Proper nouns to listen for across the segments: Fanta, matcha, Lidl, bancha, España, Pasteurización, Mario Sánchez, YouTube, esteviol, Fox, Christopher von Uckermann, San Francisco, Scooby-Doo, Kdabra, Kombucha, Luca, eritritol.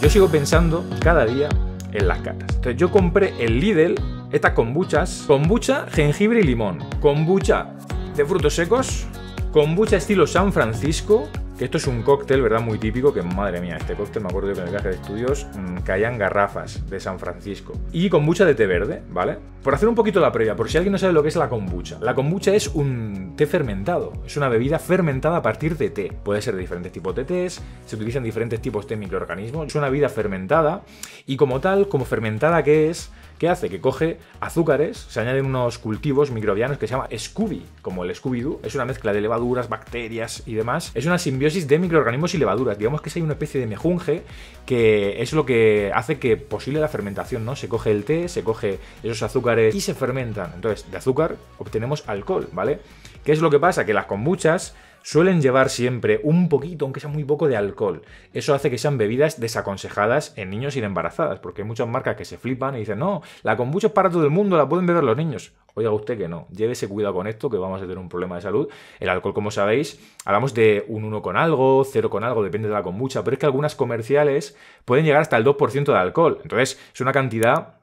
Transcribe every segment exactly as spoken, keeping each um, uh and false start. Yo sigo pensando cada día en las catas. Entonces yo compré en Lidl estas kombuchas. Kombucha, jengibre y limón. Kombucha de frutos secos. Kombucha estilo San Francisco. Que esto es un cóctel, ¿verdad? Muy típico, que madre mía, este cóctel me acuerdo que en el viaje de estudios mmm, caían garrafas de San Francisco. Y kombucha de té verde, ¿vale? Por hacer un poquito la previa, por si alguien no sabe lo que es la kombucha. La kombucha es un té fermentado, es una bebida fermentada a partir de té. Puede ser de diferentes tipos de tés, se utilizan diferentes tipos de microorganismos. Es una bebida fermentada y como tal, como fermentada que es, ¿qué hace? Que coge azúcares, se añaden unos cultivos microbianos que se llama Scooby, como el Scooby-Doo. Es una mezcla de levaduras, bacterias y demás. Es una simbiosis de microorganismos y levaduras. Digamos que es una especie de mejunje que es lo que hace que posible la fermentación, ¿no? Se coge el té, se coge esos azúcares y se fermentan. Entonces, de azúcar obtenemos alcohol, ¿vale? ¿Qué es lo que pasa? Que las kombuchas suelen llevar siempre un poquito, aunque sea muy poco, de alcohol. Eso hace que sean bebidas desaconsejadas en niños y en embarazadas, porque hay muchas marcas que se flipan y dicen, no, la kombucha es para todo el mundo, la pueden beber los niños. Oiga usted que no, llévese cuidado con esto, que vamos a tener un problema de salud. El alcohol, como sabéis, hablamos de un uno con algo, cero con algo, depende de la kombucha, pero es que algunas comerciales pueden llegar hasta el dos por ciento de alcohol. Entonces, es una cantidad...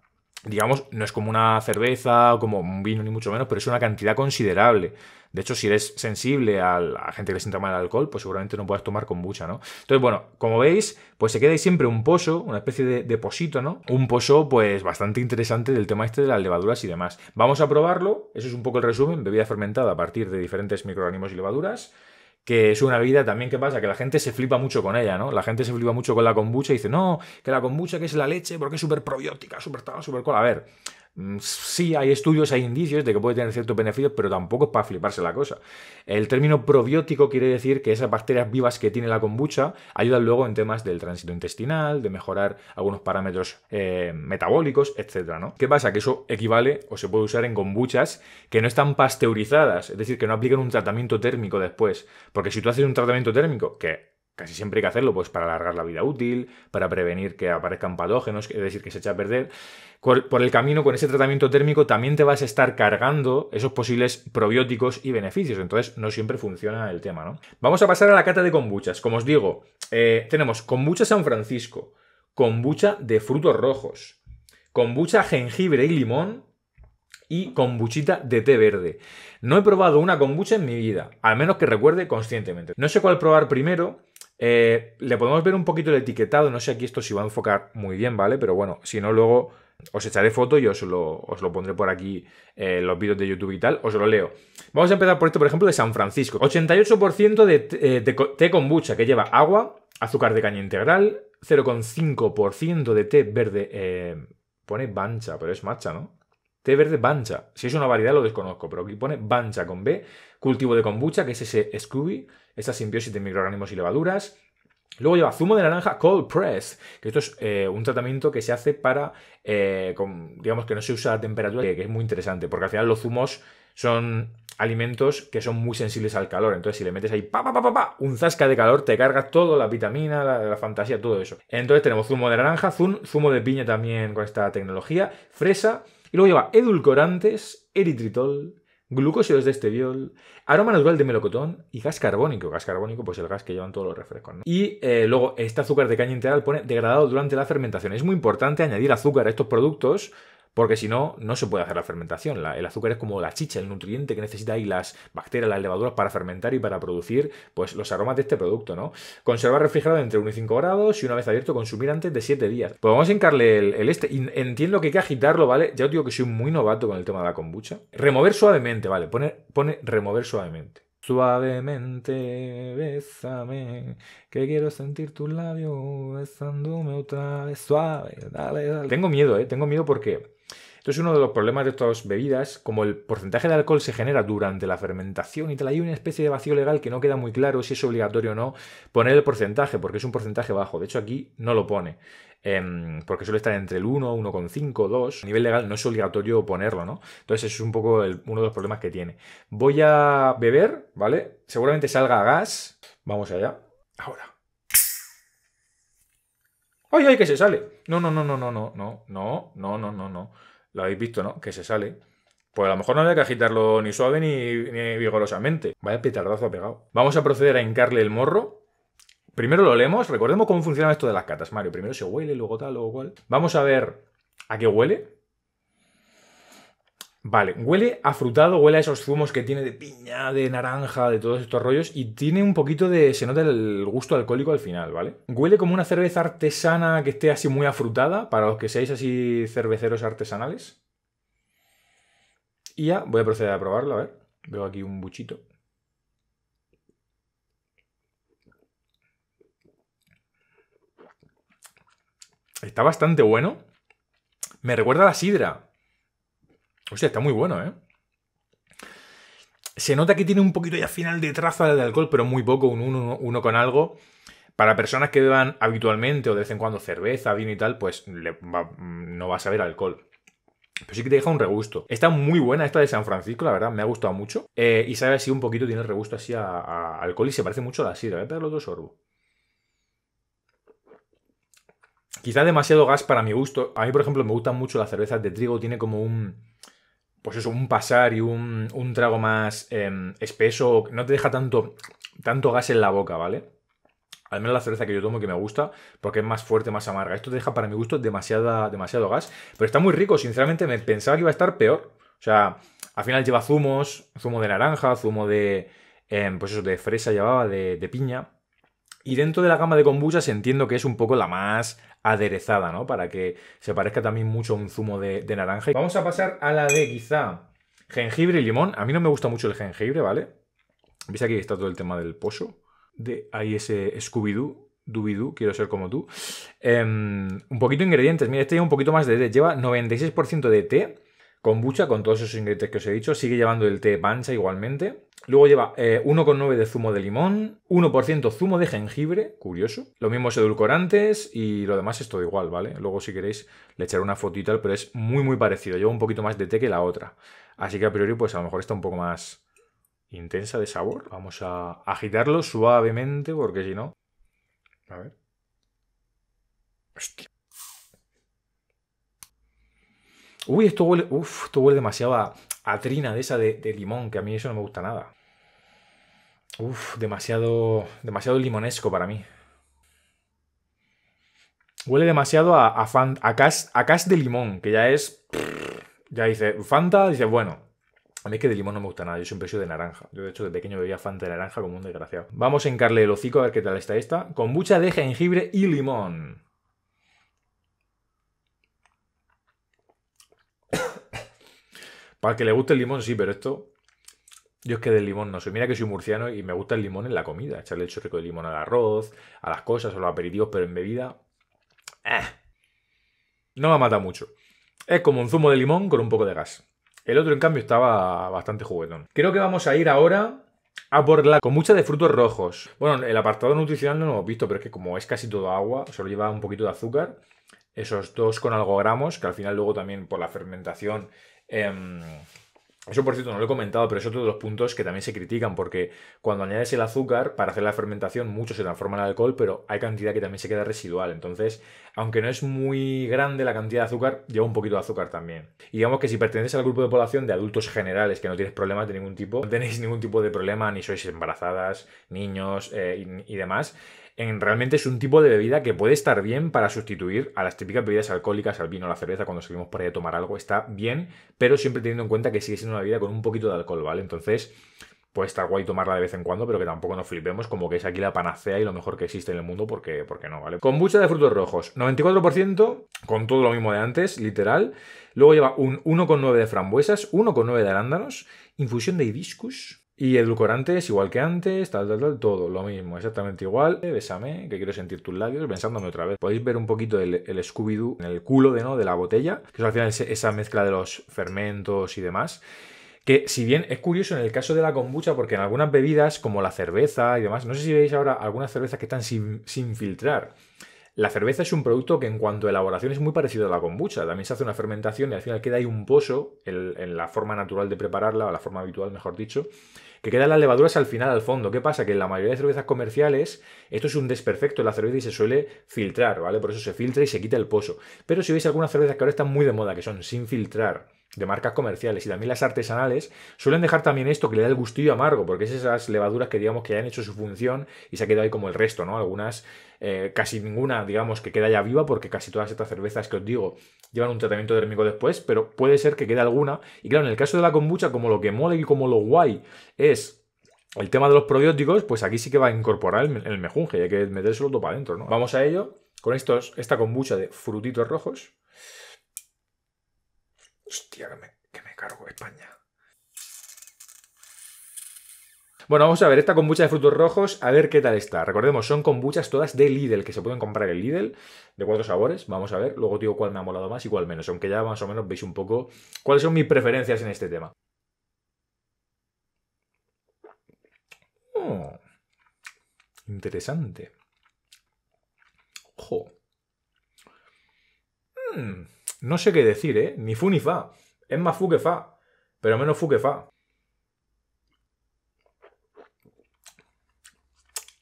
Digamos, no es como una cerveza o como un vino, ni mucho menos, pero es una cantidad considerable. De hecho, si eres sensible a la gente que le sienta mal el alcohol, pues seguramente no puedas tomar kombucha, ¿no? Entonces, bueno, como veis, pues se queda ahí siempre un pozo, una especie de, de posito, ¿no? Un pozo, pues, bastante interesante del tema este de las levaduras y demás. Vamos a probarlo. Eso es un poco el resumen. Bebida fermentada a partir de diferentes microorganismos y levaduras. Que es una bebida también que pasa, que la gente se flipa mucho con ella, ¿no? La gente se flipa mucho con la kombucha y dice, no, que la kombucha que es la leche porque es súper probiótica, súper tal, súper cola. A ver, sí hay estudios, hay indicios de que puede tener ciertos beneficios, pero tampoco es para fliparse la cosa. El término probiótico quiere decir que esas bacterias vivas que tiene la kombucha ayudan luego en temas del tránsito intestinal, de mejorar algunos parámetros eh, metabólicos, etcétera, ¿no? ¿Qué pasa? Que eso equivale o se puede usar en kombuchas que no están pasteurizadas, es decir, que no aplican un tratamiento térmico después. Porque si tú haces un tratamiento térmico, que casi siempre hay que hacerlo pues para alargar la vida útil, para prevenir que aparezcan patógenos, es decir, que se echa a perder, por el camino con ese tratamiento térmico también te vas a estar cargando esos posibles probióticos y beneficios. Entonces no siempre funciona el tema, ¿no? Vamos a pasar a la cata de kombuchas. Como os digo, eh, tenemos kombucha San Francisco, kombucha de frutos rojos, kombucha jengibre y limón, y kombuchita de té verde. No he probado una kombucha en mi vida, al menos que recuerde conscientemente. No sé cuál probar primero. Eh, le podemos ver un poquito el etiquetado. No sé aquí esto si va a enfocar muy bien, ¿vale? Pero bueno, si no, luego os echaré foto y os lo, os lo pondré por aquí en eh, los vídeos de YouTube y tal. Os lo leo. Vamos a empezar por esto, por ejemplo, de San Francisco. ochenta y ocho por ciento de té, de té kombucha, que lleva agua, azúcar de caña integral, cero coma cinco por ciento de té verde. Eh, pone bancha, pero es matcha, ¿no? Té verde bancha. Si es una variedad lo desconozco, pero aquí pone bancha con B. Cultivo de kombucha, que es ese Scooby, esa simbiosis de microorganismos y levaduras. Luego lleva zumo de naranja cold press, que esto es eh, un tratamiento que se hace para, eh, con, digamos que no se usa a temperatura, que, que es muy interesante, porque al final los zumos son alimentos que son muy sensibles al calor. Entonces, si le metes ahí pa, pa, pa, pa, pa, un zasca de calor, te cargas todo, la vitamina, la, la fantasía, todo eso. Entonces tenemos zumo de naranja, zum, zumo de piña también con esta tecnología, fresa. Y luego lleva edulcorantes, eritritol, glucósidos de esteviol, aroma natural de melocotón y gas carbónico. Gas carbónico, pues el gas que llevan todos los refrescos, ¿no? Y eh, luego este azúcar de caña integral pone degradado durante la fermentación. Es muy importante añadir azúcar a estos productos porque si no, no se puede hacer la fermentación. La, el azúcar es como la chicha, el nutriente que necesita ahí las bacterias, las levaduras para fermentar y para producir pues, los aromas de este producto, ¿no? Conservar refrigerado entre uno y cinco grados y una vez abierto consumir antes de siete días. Pues vamos a hincarle el, el este. Entiendo que hay que agitarlo, ¿vale? Ya os digo que soy muy novato con el tema de la kombucha. Remover suavemente, ¿vale? Pone, pone remover suavemente. Suavemente, bésame, que quiero sentir tus labios besándome otra vez, suave, dale, dale. Tengo miedo, ¿eh? Tengo miedo porque esto es uno de los problemas de estas bebidas, como el porcentaje de alcohol se genera durante la fermentación y tal, hay una especie de vacío legal que no queda muy claro si es obligatorio o no poner el porcentaje, porque es un porcentaje bajo, de hecho aquí no lo pone. Porque suele estar entre el uno, uno coma cinco, dos. A nivel legal no es obligatorio ponerlo, ¿no? Entonces eso es un poco el, uno de los problemas que tiene. Voy a beber, ¿vale? Seguramente salga gas. Vamos allá. Ahora. ¡Ay, ay, que se sale! No, no, no, no, no, no, no, no, no, no, no, no. Lo habéis visto, ¿no? Que se sale. Pues a lo mejor no había que agitarlo ni suave ni, ni vigorosamente. Vaya petardazo ha pegado. Vamos a proceder a hincarle el morro. Primero lo leemos. Recordemos cómo funciona esto de las catas, Mario. Primero se huele, luego tal, luego cual. Vamos a ver a qué huele. Vale, huele a frutado, huele a esos zumos que tiene de piña, de naranja, de todos estos rollos. Y tiene un poquito de... se nota el gusto alcohólico al final, ¿vale? Huele como una cerveza artesana que esté así muy afrutada, para los que seáis así cerveceros artesanales. Y ya voy a proceder a probarlo, a ver. Veo aquí un buchito. Está bastante bueno. Me recuerda a la sidra. O sea, está muy bueno, ¿eh? Se nota que tiene un poquito ya final de traza de alcohol, pero muy poco, un uno, uno con algo. Para personas que beban habitualmente o de vez en cuando cerveza, vino y tal, pues le va, no va a saber alcohol. Pero sí que te deja un regusto. Está muy buena esta de San Francisco, la verdad, me ha gustado mucho. Eh, y sabe así un poquito, tiene el regusto así a, a alcohol y se parece mucho a la sidra. Voy a pegarle otro sorbo. Quizá demasiado gas para mi gusto. A mí, por ejemplo, me gustan mucho las cervezas de trigo. Tiene como un... pues eso, un pasar y un, un trago más eh, espeso. No te deja tanto, tanto gas en la boca, ¿vale? Al menos la cerveza que yo tomo que me gusta, porque es más fuerte, más amarga. Esto te deja, para mi gusto, demasiada, demasiado gas. Pero está muy rico, sinceramente. Me pensaba que iba a estar peor. O sea, al final lleva zumos, zumo de naranja, zumo de... Eh, pues eso, de fresa llevaba, de, de piña. Y dentro de la gama de kombuchas entiendo que es un poco la más aderezada, ¿no? Para que se parezca también mucho a un zumo de, de naranja. Vamos a pasar a la de quizá jengibre y limón. A mí no me gusta mucho el jengibre, ¿vale? ¿Veis aquí está todo el tema del pozo? De ahí ese Scooby-Doo, Dubidoo, quiero ser como tú. Eh, un poquito de ingredientes. Mira, este lleva un poquito más de té. Lleva noventa y seis por ciento de té. Kombucha, con todos esos ingredientes que os he dicho. Sigue llevando el té pancha igualmente. Luego lleva eh, uno coma nueve de zumo de limón, uno por ciento zumo de jengibre, curioso. Los mismos edulcorantes y lo demás es todo igual, ¿vale? Luego si queréis le echaré una foto y tal, pero es muy muy parecido. Lleva un poquito más de té que la otra. Así que a priori pues a lo mejor está un poco más intensa de sabor. Vamos a agitarlo suavemente porque si no... A ver... Hostia. Uy, esto huele... Uf, esto huele demasiado a... a trina de esa de, de limón, que a mí eso no me gusta nada. Uf, demasiado, demasiado limonesco para mí. Huele demasiado a, a, fan, a, cas, a cas de limón, que ya es... Ya dice, Fanta, dice, bueno. A mí es que de limón no me gusta nada, yo siempre soy de naranja. Yo de hecho de pequeño bebía Fanta de naranja como un desgraciado. Vamos a hincarle el hocico a ver qué tal está esta. Kombucha de jengibre y limón. Al que le guste el limón, sí, pero esto... Yo es que del limón no soy. Mira que soy murciano y me gusta el limón en la comida. Echarle el chorrico de limón al arroz, a las cosas, a los aperitivos, pero en bebida... ¡Ah! No me mata mucho. Es como un zumo de limón con un poco de gas. El otro, en cambio, estaba bastante juguetón. Creo que vamos a ir ahora a por la kombucha de frutos rojos. Bueno, el apartado nutricional no lo hemos visto, pero es que como es casi todo agua, solo lleva un poquito de azúcar. Esos dos con algo gramos, que al final luego también por la fermentación... Eh, eso por cierto no lo he comentado, pero es otro de los puntos que también se critican, porque cuando añades el azúcar para hacer la fermentación mucho se transforma en alcohol, pero hay cantidad que también se queda residual. Entonces, aunque no es muy grande la cantidad de azúcar, lleva un poquito de azúcar también. Y digamos que si perteneces al grupo de población de adultos generales que no tienes problemas de ningún tipo, no tenéis ningún tipo de problema, ni sois embarazadas, niños eh, y, y demás, en, realmente es un tipo de bebida que puede estar bien para sustituir a las típicas bebidas alcohólicas, al vino, a la cerveza, cuando salimos por ahí a tomar algo, está bien, pero siempre teniendo en cuenta que sigue siendo una bebida con un poquito de alcohol, ¿vale? Entonces, puede estar guay tomarla de vez en cuando, pero que tampoco nos flipemos como que es aquí la panacea y lo mejor que existe en el mundo, porque, porque no, ¿vale? Kombucha de frutos rojos, noventa y cuatro por ciento, con todo lo mismo de antes, literal. Luego lleva un uno coma nueve de frambuesas, uno coma nueve de arándanos, infusión de hibiscus... Y edulcorantes, igual que antes, tal, tal, tal, todo lo mismo, exactamente igual. Bésame, que quiero sentir tus labios, pensándome otra vez. Podéis ver un poquito el, el Scooby-Doo en el culo de, ¿no? de la botella, que es al final esa mezcla de los fermentos y demás. Que si bien es curioso en el caso de la kombucha, porque en algunas bebidas, como la cerveza y demás, no sé si veis ahora algunas cervezas que están sin, sin filtrar. La cerveza es un producto que en cuanto a elaboración es muy parecido a la kombucha. También se hace una fermentación y al final queda ahí un pozo en, en la forma natural de prepararla, o la forma habitual, mejor dicho, que quedan las levaduras al final, al fondo. ¿Qué pasa? Que en la mayoría de cervezas comerciales esto es un desperfecto en la cerveza y se suele filtrar, ¿vale? Por eso se filtra y se quita el pozo. Pero si veis algunas cervezas que ahora están muy de moda, que son sin filtrar, de marcas comerciales, y también las artesanales suelen dejar también esto que le da el gustillo amargo, porque es esas levaduras que digamos que han hecho su función y se ha quedado ahí como el resto, ¿no? Algunas, eh, casi ninguna, digamos, que queda ya viva, porque casi todas estas cervezas que os digo llevan un tratamiento térmico después, pero puede ser que quede alguna. Y claro, en el caso de la kombucha, como lo que mola y como lo guay es el tema de los probióticos, pues aquí sí que va a incorporar el, el mejunje, y hay que metérselo todo para adentro, ¿no? Vamos a ello con estos, esta kombucha de frutitos rojos. Hostia, que me, que me cargo España. Bueno, vamos a ver esta kombucha de frutos rojos, a ver qué tal está. Recordemos, son kombuchas todas de Lidl, que se pueden comprar en Lidl, de cuatro sabores. Vamos a ver, luego digo cuál me ha molado más y cuál menos, aunque ya más o menos veis un poco cuáles son mis preferencias en este tema. Oh, interesante. Ojo. Hmm. No sé qué decir, ¿eh? Ni fu ni fa. Es más fu que fa, pero menos fu que fa.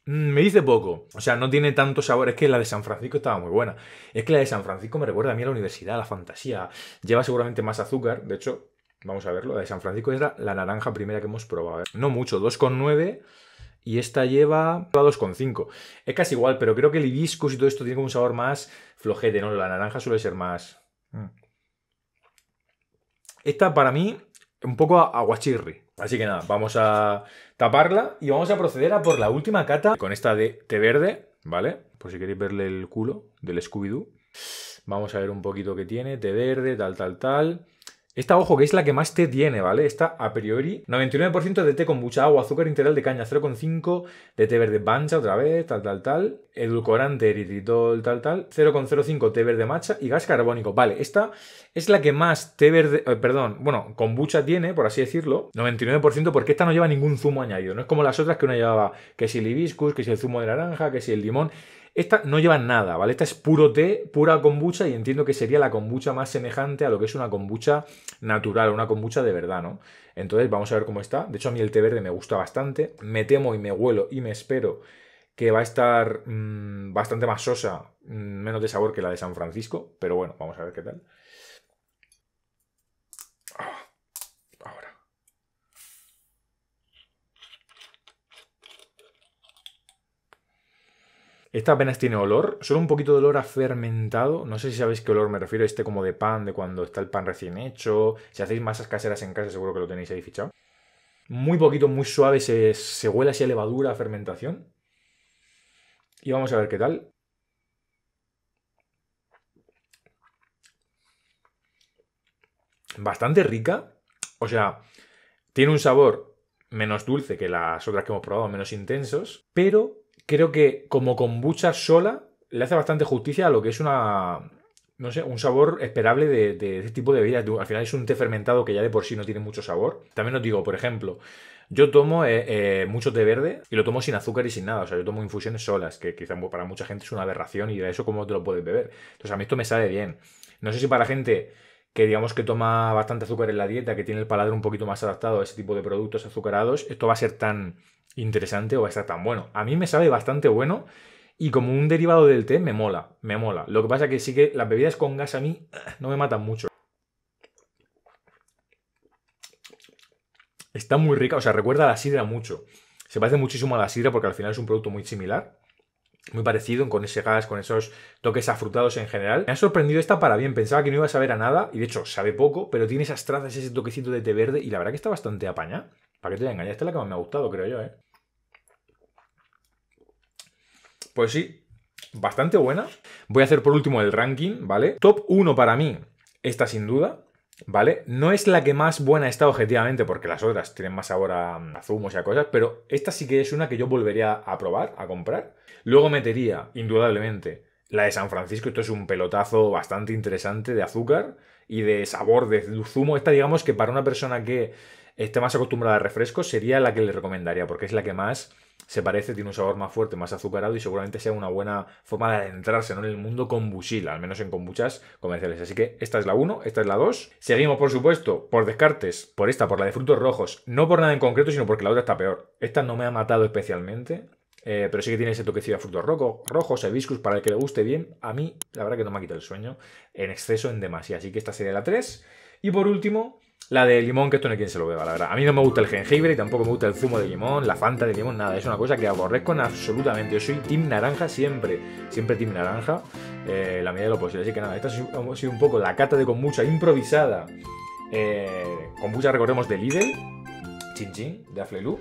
Me dice poco. O sea, no tiene tanto sabor. Es que la de San Francisco estaba muy buena. Es que la de San Francisco me recuerda a mí a la universidad, a la fantasía. Lleva seguramente más azúcar. De hecho, vamos a verlo. La de San Francisco es la, la naranja primera que hemos probado. A ver. No mucho, dos coma nueve... Y esta lleva dos coma cinco. Es casi igual, pero creo que el hibiscus y todo esto tiene como un sabor más flojete, ¿no? La naranja suele ser más... Esta, para mí, un poco aguachirri. Así que nada, vamos a taparla y vamos a proceder a por la última cata con esta de té verde, ¿vale? Por si queréis verle el culo del Scooby-Doo. Vamos a ver un poquito qué tiene. Té verde, tal, tal, tal... Esta, ojo, que es la que más té tiene, ¿vale? Esta, a priori, noventa y nueve por ciento de té kombucha, agua, azúcar integral de caña, cero coma cinco de té verde bancha, otra vez, tal, tal, tal, edulcorante, eritritol, tal, tal, cero coma cero cinco té verde matcha y gas carbónico. Vale, esta es la que más té verde, eh, perdón, bueno, kombucha tiene, por así decirlo, noventa y nueve por ciento, porque esta no lleva ningún zumo añadido. No es como las otras que una llevaba que si el hibiscus, que si el zumo de naranja, que si el limón... Esta no lleva nada, ¿vale? Esta es puro té, pura kombucha, y entiendo que sería la kombucha más semejante a lo que es una kombucha natural, una kombucha de verdad, ¿no? Entonces vamos a ver cómo está. De hecho, a mí el té verde me gusta bastante. Me temo y me huelo y me espero que va a estar mmm, bastante más sosa, mmm, menos de sabor que la de San Francisco, pero bueno, vamos a ver qué tal. Ah, ahora. Esta apenas tiene olor, solo un poquito de olor a fermentado. No sé si sabéis qué olor me refiero, este como de pan, de cuando está el pan recién hecho. Si hacéis masas caseras en casa seguro que lo tenéis ahí fichado. Muy poquito, muy suave, se, se huele así a levadura, a fermentación. Y vamos a ver qué tal. Bastante rica, o sea, tiene un sabor menos dulce que las otras que hemos probado, menos intensos, pero... creo que como kombucha sola le hace bastante justicia a lo que es una, no sé, un sabor esperable de, de este tipo de bebidas. Al final es un té fermentado que ya de por sí no tiene mucho sabor. También os digo, por ejemplo, yo tomo eh, eh, mucho té verde y lo tomo sin azúcar y sin nada. O sea, yo tomo infusiones solas, que quizás para mucha gente es una aberración y de eso cómo te lo puedes beber. Entonces a mí esto me sabe bien. No sé si para gente que digamos que toma bastante azúcar en la dieta, que tiene el paladar un poquito más adaptado a ese tipo de productos azucarados, esto va a ser tan interesante o va a estar tan bueno. A mí me sabe bastante bueno y como un derivado del té me mola, me mola. Lo que pasa que sí que las bebidas con gas a mí no me matan mucho. Está muy rica, o sea, recuerda a la sidra mucho. Se parece muchísimo a la sidra porque al final es un producto muy similar. Muy parecido, con ese gas, con esos toques afrutados en general. Me ha sorprendido esta para bien, pensaba que no iba a saber a nada, y de hecho sabe poco, pero tiene esas trazas, ese toquecito de té verde, y la verdad que está bastante apañada. ¿Para qué te voy a engañar? Esta es la que más me ha gustado, creo yo, ¿eh? Pues sí, bastante buena. Voy a hacer por último el ranking, ¿vale? Top uno para mí, esta sin duda, ¿vale? No es la que más buena está objetivamente, porque las otras tienen más sabor a, a zumos y a cosas, pero esta sí que es una que yo volvería a probar, a comprar. Luego metería, indudablemente, la de San Francisco. Esto es un pelotazo bastante interesante de azúcar y de sabor de zumo. Esta, digamos que para una persona que esté más acostumbrada a refrescos, sería la que le recomendaría, porque es la que más se parece, tiene un sabor más fuerte, más azucarado, y seguramente sea una buena forma de adentrarse, ¿no?, en el mundo kombuchil, al menos en kombuchas comerciales. Así que esta es la uno, esta es la dos. Seguimos, por supuesto, por descartes, por esta, por la de frutos rojos. No por nada en concreto, sino porque la otra está peor. Esta no me ha matado especialmente, eh, pero sí que tiene ese toquecillo de frutos rojo, rojos, hibiscus, para el que le guste bien. A mí, la verdad que no me ha quitado el sueño en exceso, en demasía. Así que esta sería la tres. Y por último, la de limón, que esto no hay quien se lo beba, la verdad. A mí no me gusta el jengibre y tampoco me gusta el zumo de limón, la Fanta de limón, nada. Es una cosa que aborrezco absolutamente. Yo soy team naranja siempre, siempre team naranja, eh, la medida de lo posible. Así que nada, esta ha sido un poco la cata de kombucha improvisada. Eh, kombucha, recordemos, de Lidl, chin chin, de Aflelu.